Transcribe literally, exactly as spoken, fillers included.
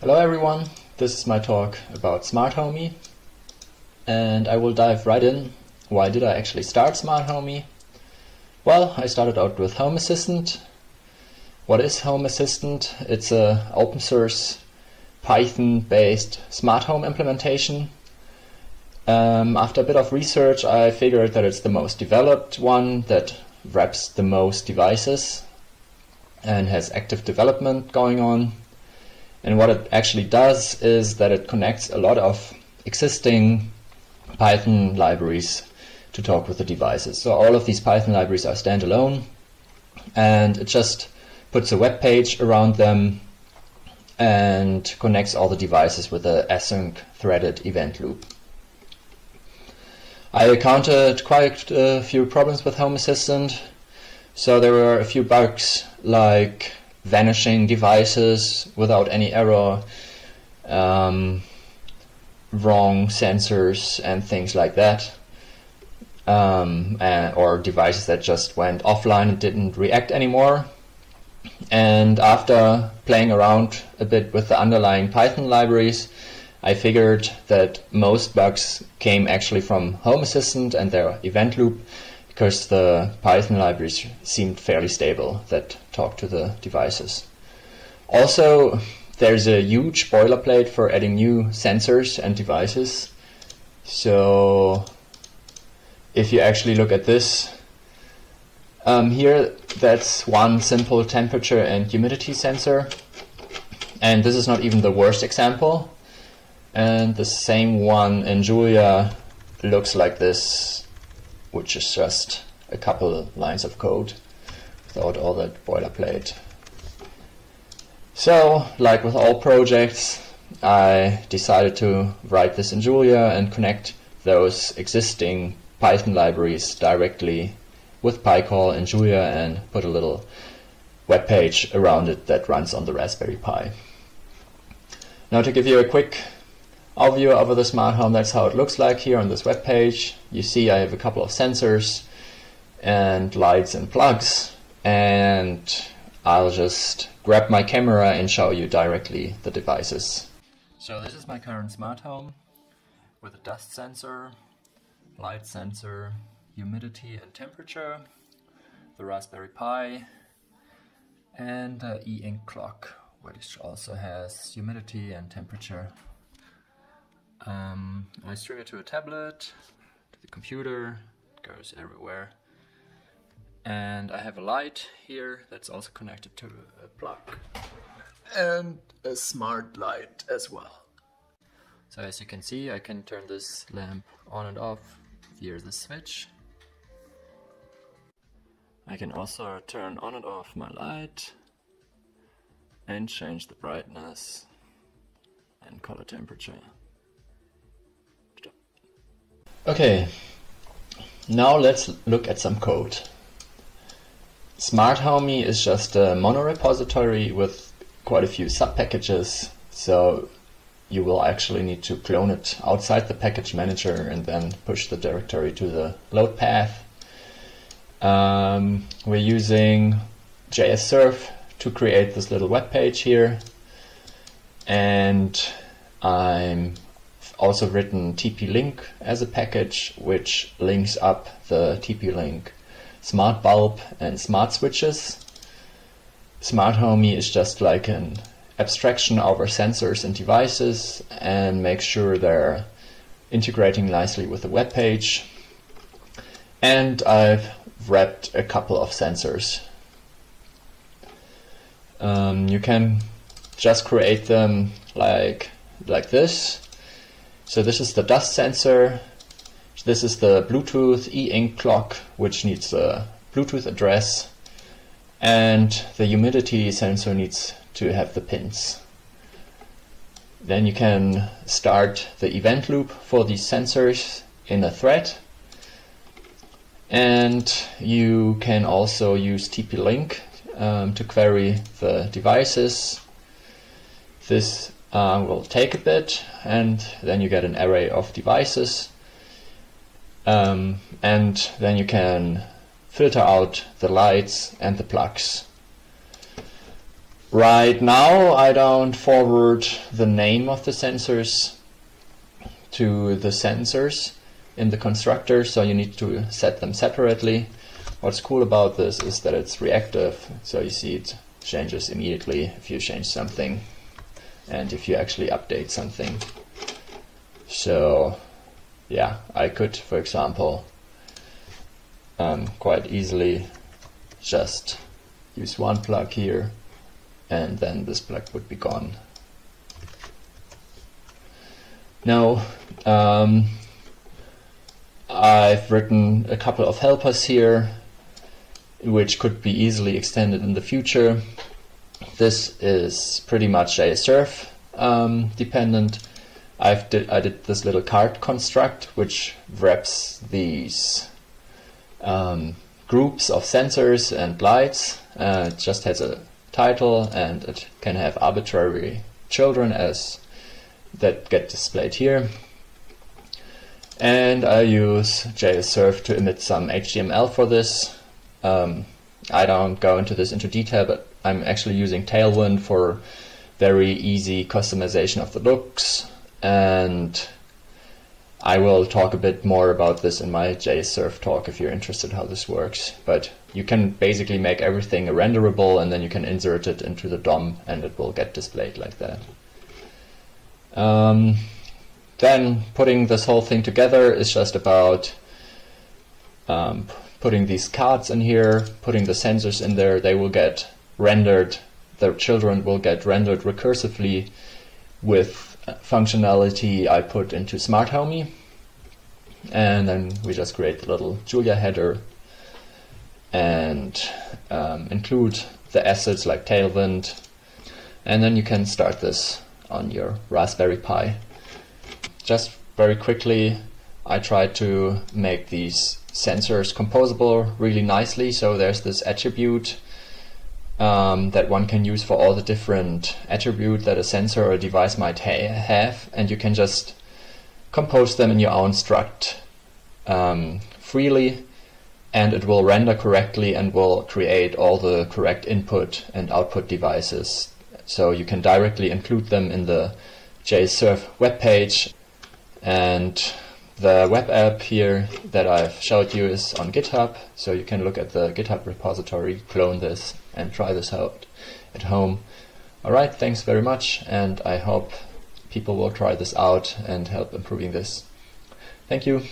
Hello everyone, this is my talk about Smart Homie, and I will dive right in. Why did I actually start Smart Homie? Well, I started out with Home Assistant. What is Home Assistant? It's an open source Python based smart home implementation. Um, after a bit of research, I figured that it's the most developed one that wraps the most devices and has active development going on. And what it actually does is that it connects a lot of existing Python libraries to talk with the devices. So all of these Python libraries are standalone, and it just puts a web page around them and connects all the devices with an async threaded event loop. I encountered quite a few problems with Home Assistant. So there were a few bugs like vanishing devices without any error, um, wrong sensors and things like that, um, and, or devices that just went offline and didn't react anymore. And after playing around a bit with the underlying Python libraries, I figured that most bugs came actually from Home Assistant and their event loop, because the Python libraries seemed fairly stable that talk to the devices. Also, there's a huge boilerplate for adding new sensors and devices. So if you actually look at this, um, here that's one simple temperature and humidity sensor. And this is not even the worst example. And the same one in Julia looks like this, which is just a couple lines of code without all that boilerplate. So, like with all projects, I decided to write this in Julia and connect those existing Python libraries directly with PyCall in Julia and put a little web page around it that runs on the Raspberry Pi. Now, to give you a quick overview of the smart home, that's how it looks like here on this web page. You see I have a couple of sensors and lights and plugs, and I'll just grab my camera and show you directly the devices. So this is my current smart home with a dust sensor, light sensor, humidity and temperature, the Raspberry Pi, and the e-ink clock, which also has humidity and temperature. Um, I stream it to a tablet, to the computer, it goes everywhere. And I have a light here that's also connected to a plug. And a smart light as well. So as you can see, I can turn this lamp on and off via the switch. I can also turn on and off my light and change the brightness and color temperature. Okay, now let's look at some code. Smart Homie is just a mono repository with quite a few sub-packages, so you will actually need to clone it outside the package manager and then push the directory to the load path. Um, we're using JSSurf to create this little web page here, and I'm also written T P-Link as a package, which links up the T P-Link smart bulb and smart switches. Smart Homie is just like an abstraction over sensors and devices and make sure they're integrating nicely with the web page. And I've wrapped a couple of sensors. Um, you can just create them like like this. So this is the dust sensor, this is the Bluetooth e-ink clock, which needs a Bluetooth address, and the humidity sensor needs to have the pins. Then you can start the event loop for these sensors in a thread, and you can also use T P-Link um, to query the devices. This Uh, will take a bit, and then you get an array of devices, um, and then you can filter out the lights and the plugs. Right now I don't forward the name of the sensors to the sensors in the constructor, so you need to set them separately. What's cool about this is that it's reactive, so you see it changes immediately if you change something and if you actually update something. So yeah, I could, for example, um, quite easily just use one plug here and then this plug would be gone. Now, um, I've written a couple of helpers here, which could be easily extended in the future. This is pretty much J S Surf um, dependent. I've did, I did this little card construct, which wraps these um, groups of sensors and lights. Uh, it just has a title, and it can have arbitrary children as that get displayed here. And I use J S Surf to emit some H T M L for this. Um, I don't go into this into detail, but I'm actually using Tailwind for very easy customization of the looks, and I will talk a bit more about this in my J S Surf talk if you're interested how this works. But you can basically make everything renderable and then you can insert it into the D O M and it will get displayed like that. Um, then putting this whole thing together is just about um, putting these cards in here, putting the sensors in there. They will get rendered, the children will get rendered recursively with functionality I put into Smart Homie. And then we just create the little Julia header and um, include the assets like Tailwind. And then you can start this on your Raspberry Pi. Just very quickly, I tried to make these sensors composable really nicely. So there's this attribute um, that one can use for all the different attributes that a sensor or a device might ha have. And you can just compose them in your own struct um, freely, and it will render correctly and will create all the correct input and output devices. So you can directly include them in the J S Surf webpage. And the web app here that I've showed you is on GitHub, so you can look at the GitHub repository, clone this, and try this out at home. Alright, thanks very much, and I hope people will try this out and help improving this. Thank you.